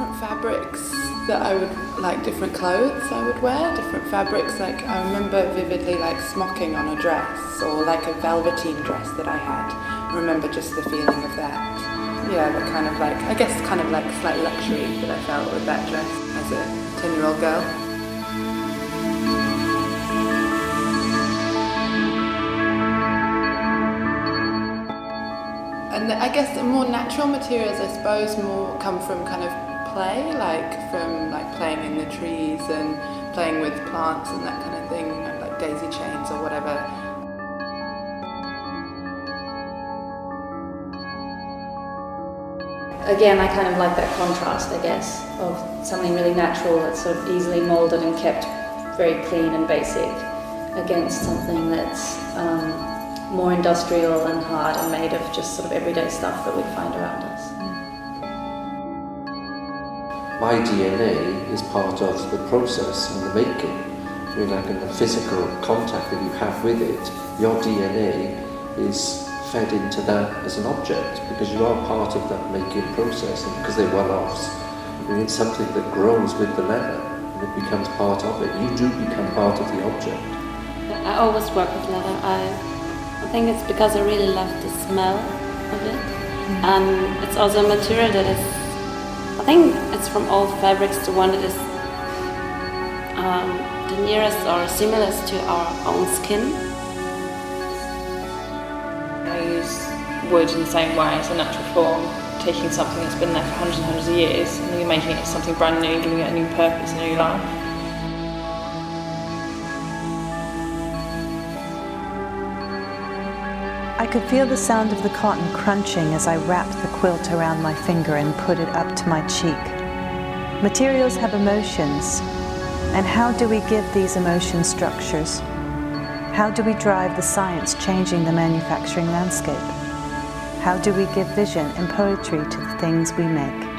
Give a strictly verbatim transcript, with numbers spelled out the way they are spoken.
different fabrics that I would, like different clothes I would wear, different fabrics. Like I remember vividly like smocking on a dress or like a velveteen dress that I had. I remember just the feeling of that. Yeah, but kind of like, I guess kind of like slight luxury that I felt with that dress as a ten-year-old girl. And I guess the more natural materials, I suppose, more come from kind of play, like from like playing in the trees and playing with plants and that kind of thing, like daisy chains or whatever. Again, I kind of like that contrast, I guess, of something really natural that's sort of easily moulded and kept very clean and basic against something that's um, more industrial and hard and made of just sort of everyday stuff that we find around us. My D N A is part of the process and the making. I mean, like in the physical contact that you have with it, your D N A is fed into that as an object, because you are part of that making process, and because they're one-offs. I mean, it's something that grows with the leather, and it becomes part of it. You do become part of the object. I always work with leather. I, I think it's because I really love the smell of it. Mm-hmm. And it's also a material that is, I think it's from all fabrics, the one that is um, the nearest or similarest to our own skin. Wood in the same way, as a natural form, taking something that's been there for hundreds and hundreds of years and then making it something brand new, giving it a new purpose, a new life. I could feel the sound of the cotton crunching as I wrapped the quilt around my finger and put it up to my cheek. Materials have emotions, and how do we give these emotion structures? How do we drive the science changing the manufacturing landscape? How do we give vision and poetry to the things we make?